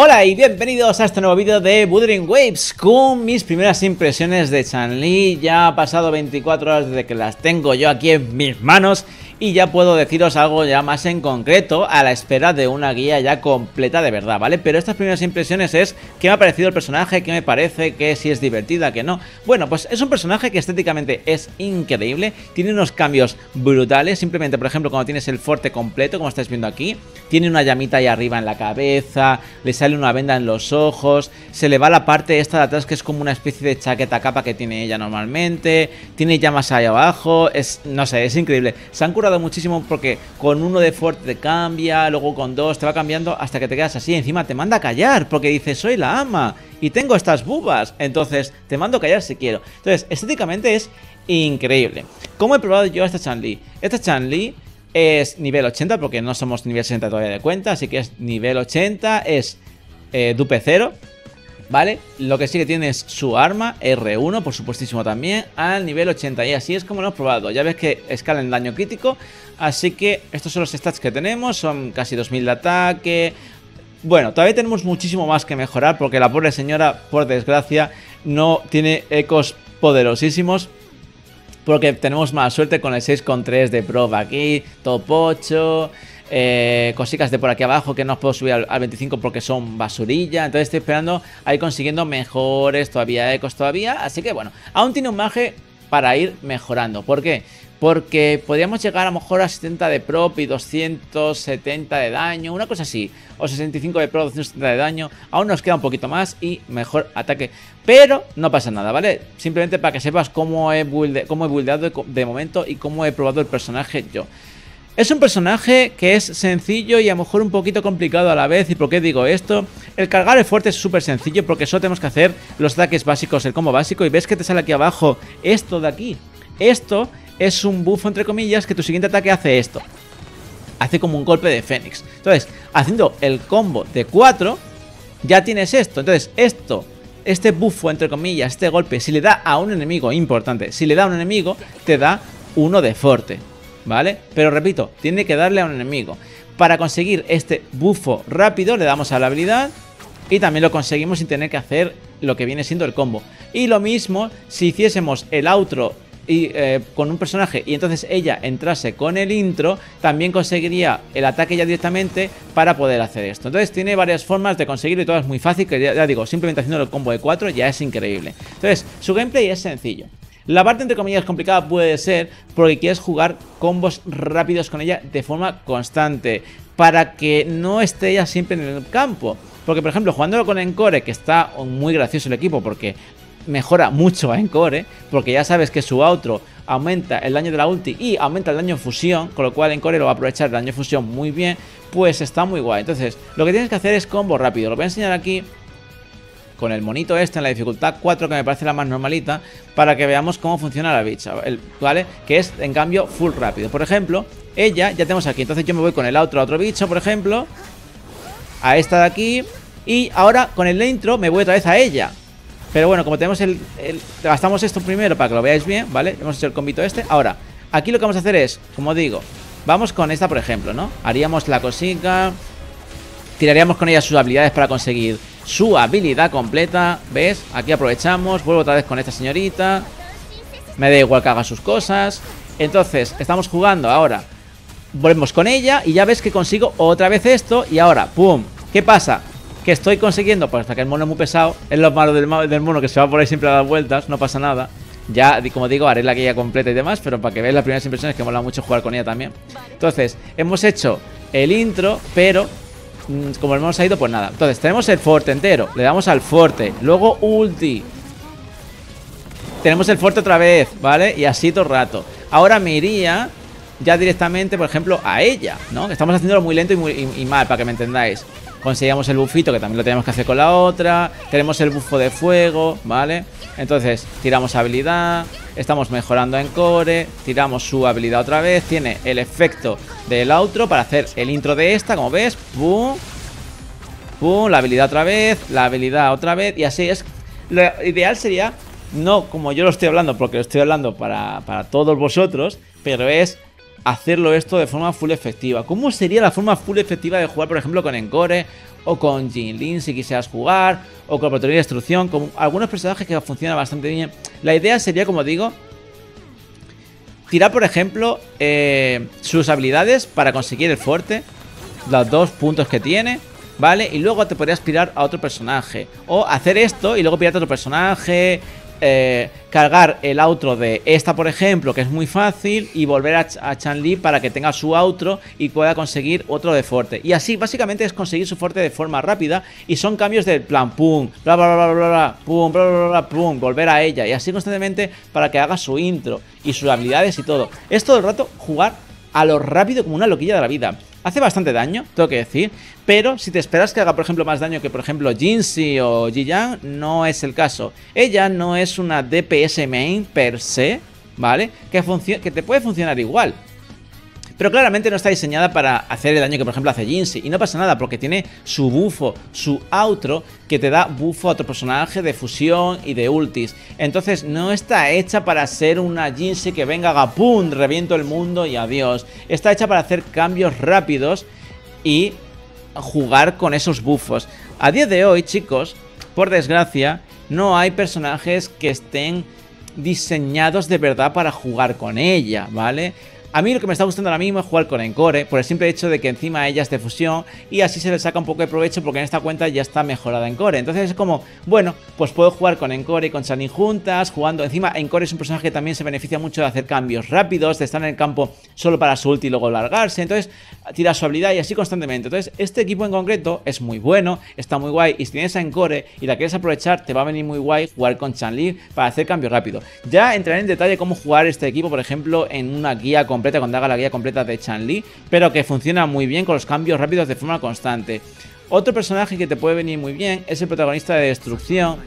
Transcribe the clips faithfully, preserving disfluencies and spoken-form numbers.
Hola y bienvenidos a este nuevo vídeo de Wuthering Waves con mis primeras impresiones de Changli. Ya ha pasado veinticuatro horas desde que las tengo yo aquí en mis manos y ya puedo deciros algo ya más en concreto a la espera de una guía ya completa de verdad, ¿vale? Pero estas primeras impresiones es qué me ha parecido el personaje, qué me parece, que si es divertida, que no. Bueno, pues es un personaje que estéticamente es increíble, tiene unos cambios brutales, simplemente por ejemplo cuando tienes el forte completo, como estáis viendo aquí, tiene una llamita ahí arriba en la cabeza, le sale una venda en los ojos, se le va la parte esta de atrás que es como una especie de chaqueta capa que tiene ella normalmente, tiene llamas ahí abajo, es, no sé, es increíble. Se han curado muchísimo porque con uno de fuerte te cambia, luego con dos te va cambiando hasta que te quedas así, encima te manda a callar porque dice soy la ama y tengo estas bubas, entonces te mando a callar si quiero. Entonces estéticamente es increíble. ¿Cómo he probado yo a esta Changli? Esta Changli es nivel ochenta porque no somos nivel sesenta todavía de cuenta, así que es nivel ochenta, es eh, dupe cero, ¿vale? Lo que sí que tiene es su arma, R uno, por supuestísimo también, al nivel ochenta. Y así es como lo he probado. Ya ves que escala en daño crítico. Así que estos son los stats que tenemos. Son casi dos mil de ataque. Bueno, todavía tenemos muchísimo más que mejorar porque la pobre señora, por desgracia, no tiene ecos poderosísimos. Porque tenemos mala suerte con el seis coma tres de proba aquí, top ocho... Eh, cositas de por aquí abajo que no os puedo subir al, al veinticinco porque son basurilla. Entonces estoy esperando a ir consiguiendo mejores todavía, ecos todavía. Así que bueno, aún tiene un margen para ir mejorando. ¿Por qué? Porque podríamos llegar a lo mejor a setenta de prop y doscientos setenta de daño, una cosa así, o sesenta y cinco de prop, doscientos setenta de daño. Aún nos queda un poquito más y mejor ataque, pero no pasa nada, ¿vale? Simplemente para que sepas cómo he, builde, cómo he buildeado de momento y cómo he probado el personaje yo. Es un personaje que es sencillo y a lo mejor un poquito complicado a la vez. ¿Y por qué digo esto? El cargar el fuerte es súper sencillo porque solo tenemos que hacer los ataques básicos, el combo básico. Y ves que te sale aquí abajo esto de aquí. Esto es un buffo, entre comillas, que tu siguiente ataque hace esto. Hace como un golpe de fénix. Entonces, haciendo el combo de cuatro, ya tienes esto. Entonces, esto... Este buffo, entre comillas, este golpe, si le da a un enemigo, importante, si le da a un enemigo, te da uno de fuerte, ¿vale? Pero repito, tiene que darle a un enemigo. Para conseguir este buffo rápido le damos a la habilidad y también lo conseguimos sin tener que hacer lo que viene siendo el combo. Y lo mismo si hiciésemos el outro y, eh, con un personaje y entonces ella entrase con el intro, también conseguiría el ataque ya directamente para poder hacer esto. Entonces tiene varias formas de conseguirlo y todas muy fácil, que ya, ya digo, simplemente haciendo el combo de cuatro ya es increíble. Entonces su gameplay es sencillo. La parte entre comillas complicada puede ser porque quieres jugar combos rápidos con ella de forma constante para que no esté ella siempre en el campo. Porque por ejemplo jugándolo con Encore, que está muy gracioso el equipo porque mejora mucho a Encore, porque ya sabes que su outro aumenta el daño de la ulti y aumenta el daño de fusión, con lo cual Encore lo va a aprovechar el daño de fusión muy bien, pues está muy guay. Entonces lo que tienes que hacer es combo rápido, lo voy a enseñar aquí con el monito este en la dificultad cuatro, que me parece la más normalita, para que veamos cómo funciona la bicha, ¿vale? Que es, en cambio, full rápido. Por ejemplo, ella, ya tenemos aquí, entonces yo me voy con el outro a otro bicho, por ejemplo, a esta de aquí, y ahora con el intro me voy otra vez a ella. Pero bueno, como tenemos el... el gastamos esto primero para que lo veáis bien, ¿vale? Hemos hecho el combito este. Ahora, aquí lo que vamos a hacer es, como digo, vamos con esta, por ejemplo, ¿no? Haríamos la cosita, tiraríamos con ella sus habilidades para conseguir su habilidad completa, ¿ves? Aquí aprovechamos, vuelvo otra vez con esta señorita, me da igual que haga sus cosas. Entonces, estamos jugando ahora, volvemos con ella y ya ves que consigo otra vez esto y ahora, ¡pum! ¿Qué pasa? Que estoy consiguiendo, pues hasta que el mono es muy pesado, es lo malo del, del mono que se va por ahí siempre a dar vueltas, no pasa nada. Ya, como digo, haré la guía completa y demás, pero para que veáis las primeras impresiones que mola mucho jugar con ella también. Entonces, hemos hecho el intro, pero... como el mono se ha ido, pues nada. Entonces tenemos el forte entero, le damos al forte, luego ulti, tenemos el forte otra vez, ¿vale? Y así todo el rato. Ahora me iría ya directamente, por ejemplo, a ella, ¿no? Estamos haciéndolo muy lento y, muy, y, y mal, para que me entendáis. Conseguíamos el bufito, que también lo tenemos que hacer con la otra. Tenemos el bufo de fuego, ¿vale? Entonces tiramos habilidad, estamos mejorando en core, tiramos su habilidad otra vez. Tiene el efecto del outro para hacer el intro de esta, como ves. Pum, pum, la habilidad otra vez, la habilidad otra vez. Y así es. Lo ideal sería, no como yo lo estoy hablando, porque lo estoy hablando para, para todos vosotros, pero es hacerlo esto de forma full efectiva. ¿Cómo sería la forma full efectiva de jugar, por ejemplo, con Encore o con Jinlin si quisieras jugar, o con Protección y Destrucción, con algunos personajes que funcionan bastante bien? La idea sería, como digo, tirar, por ejemplo, eh, sus habilidades para conseguir el fuerte, los dos puntos que tiene, ¿vale? Y luego te podrías pirar a otro personaje, o hacer esto y luego pirarte a otro personaje. Eh, cargar el outro de esta, por ejemplo, que es muy fácil, y volver a, Ch a Changli para que tenga su outro y pueda conseguir otro de fuerte. Y así básicamente es conseguir su fuerte de forma rápida, y son cambios del plan pum, bla bla bla bla bla, bla pum, bla bla bla, pum, volver a ella, y así constantemente para que haga su intro y sus habilidades y todo. Es todo el rato jugar a lo rápido como una loquilla de la vida. Hace bastante daño, tengo que decir, pero si te esperas que haga, por ejemplo, más daño que, por ejemplo, Jinhsi o Ji-Yang, no es el caso. Ella no es una D P S main per se, ¿vale? Que, que te puede funcionar igual, pero claramente no está diseñada para hacer el daño que, por ejemplo, hace Jinhsi. Y no pasa nada, porque tiene su bufo, su outro, que te da bufo a otro personaje de fusión y de ultis. Entonces no está hecha para ser una Jinhsi que venga, haga pum, reviento el mundo y adiós. Está hecha para hacer cambios rápidos y jugar con esos bufos. A día de hoy, chicos, por desgracia, no hay personajes que estén diseñados de verdad para jugar con ella, ¿vale? A mí lo que me está gustando ahora mismo es jugar con Encore, por el simple hecho de que encima ella es de fusión, y así se le saca un poco de provecho, porque en esta cuenta ya está mejorada Encore. Entonces es como, bueno, pues puedo jugar con Encore y con Changli juntas, jugando. Encima Encore es un personaje que también se beneficia mucho de hacer cambios rápidos, de estar en el campo solo para su ulti y luego largarse. Entonces tira su habilidad y así constantemente. Entonces este equipo en concreto es muy bueno, está muy guay, y si tienes a Encore y la quieres aprovechar, te va a venir muy guay jugar con Changli para hacer cambios rápidos. Ya entraré en detalle cómo jugar este equipo, por ejemplo, en una guía con completa, cuando haga la guía completa de Changli, pero que funciona muy bien con los cambios rápidos de forma constante. Otro personaje que te puede venir muy bien es el protagonista de Destrucción.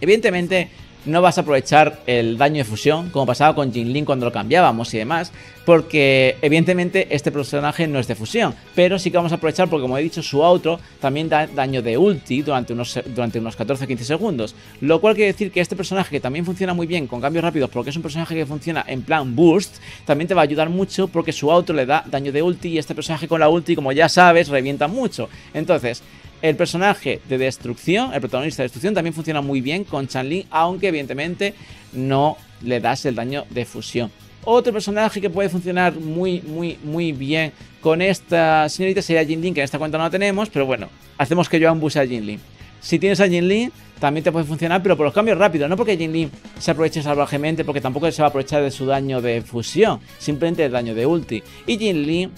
Evidentemente no vas a aprovechar el daño de fusión, como pasaba con Jinlin cuando lo cambiábamos y demás, porque evidentemente este personaje no es de fusión, pero sí que vamos a aprovechar, porque como he dicho, su outro también da daño de ulti durante unos, durante unos catorce a quince segundos, lo cual quiere decir que este personaje, que también funciona muy bien con cambios rápidos, porque es un personaje que funciona en plan burst, también te va a ayudar mucho, porque su outro le da daño de ulti, y este personaje con la ulti, como ya sabes, revienta mucho. Entonces el personaje de Destrucción, el protagonista de Destrucción, también funciona muy bien con Changli, aunque evidentemente no le das el daño de fusión. Otro personaje que puede funcionar muy, muy, muy bien con esta señorita sería Jinlin, que en esta cuenta no la tenemos, pero bueno, hacemos que yo ambuse a Jinlin. Si tienes a Jinlin, también te puede funcionar, pero por los cambios rápidos, no porque Jinlin se aproveche salvajemente, porque tampoco se va a aprovechar de su daño de fusión, simplemente el daño de ulti. Y Jinlin,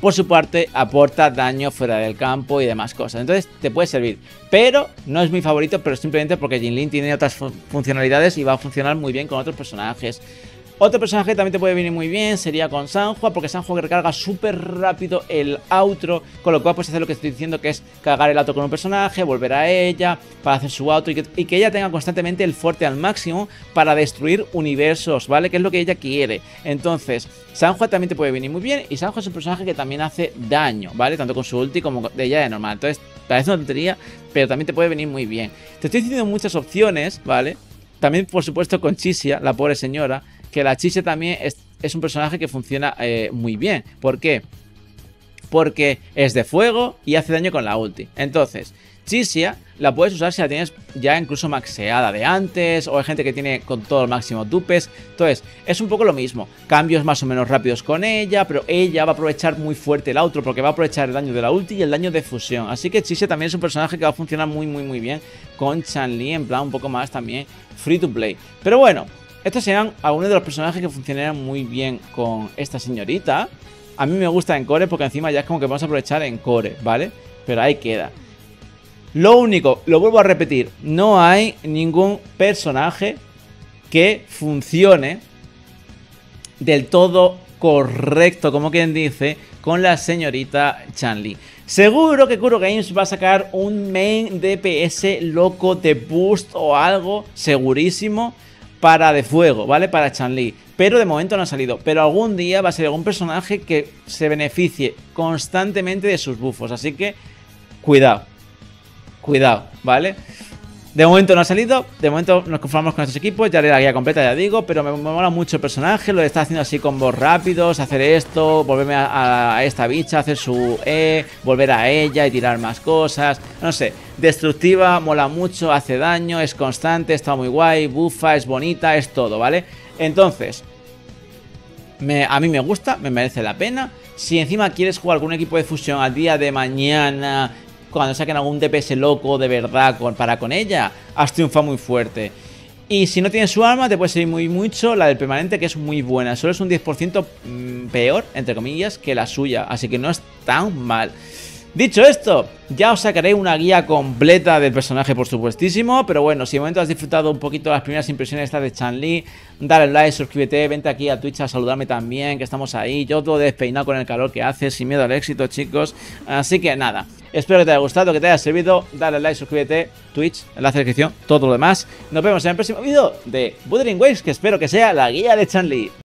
por su parte, aporta daño fuera del campo y demás cosas. Entonces te puede servir, pero no es mi favorito, pero simplemente porque Jinlin tiene otras fun funcionalidades y va a funcionar muy bien con otros personajes. Otro personaje que también te puede venir muy bien sería con Sanhua, porque Sanhua recarga súper rápido el outro, con lo cual puedes hacer lo que estoy diciendo, que es cargar el outro con un personaje, volver a ella para hacer su outro, y que, y que ella tenga constantemente el fuerte al máximo para destruir universos, ¿vale? Que es lo que ella quiere. Entonces Sanhua también te puede venir muy bien, y Sanhua es un personaje que también hace daño, ¿vale? Tanto con su ulti como de ella de normal. Entonces parece una tontería, pero también te puede venir muy bien. Te estoy diciendo muchas opciones, ¿vale? También, por supuesto, con Chixia, la pobre señora, que la Chixia también es, es un personaje que funciona eh, muy bien. ¿Por qué? Porque es de fuego y hace daño con la ulti. Entonces Chixia la puedes usar si la tienes ya incluso maxeada de antes, o hay gente que tiene con todo el máximo dupes. Entonces es un poco lo mismo, cambios más o menos rápidos con ella, pero ella va a aprovechar muy fuerte el outro, porque va a aprovechar el daño de la ulti y el daño de fusión. Así que Chixia también es un personaje que va a funcionar muy muy muy bien con Changli, en plan un poco más también free to play. Pero bueno, estos serán algunos de los personajes que funcionarán muy bien con esta señorita. A mí me gusta Encore, porque encima ya es como que vamos a aprovechar Encore, ¿vale? Pero ahí queda. Lo único, lo vuelvo a repetir, no hay ningún personaje que funcione del todo correcto, como quien dice, con la señorita Changli. Seguro que Kuro Games va a sacar un main D P S loco de boost o algo, segurísimo, para de fuego, ¿vale? Para Changli. Pero de momento no ha salido. Pero algún día va a ser algún personaje que se beneficie constantemente de sus buffos. Así que cuidado, cuidado, ¿vale? De momento no ha salido, de momento nos conformamos con estos equipos, ya haré la guía completa, ya digo, pero me, me mola mucho el personaje, lo está haciendo así combos rápidos, hacer esto, volverme a, a esta bicha, hacer su E, volver a ella y tirar más cosas, no sé, destructiva, mola mucho, hace daño, es constante, está muy guay, bufa, es bonita, es todo, ¿vale? Entonces, me, a mí me gusta, me merece la pena. Si encima quieres jugar con un equipo de fusión al día de mañana, cuando saquen algún D P S loco de verdad con, para con ella, has triunfado muy fuerte. Y si no tienes su arma, te puede servir muy mucho la del permanente, que es muy buena. Solo es un diez por ciento peor, entre comillas, que la suya, así que no es tan mal. Dicho esto, ya os sacaré una guía completa del personaje, por supuestísimo. Pero bueno, si de momento has disfrutado un poquito las primeras impresiones estas de Changli, dale like, suscríbete, vente aquí a Twitch a saludarme también, que estamos ahí. Yo todo despeinado con el calor que hace, sin miedo al éxito, chicos. Así que nada, espero que te haya gustado, que te haya servido. Dale like, suscríbete, Twitch, enlace de descripción, todo lo demás. Nos vemos en el próximo vídeo de Wuthering Waves, que espero que sea la guía de Changli.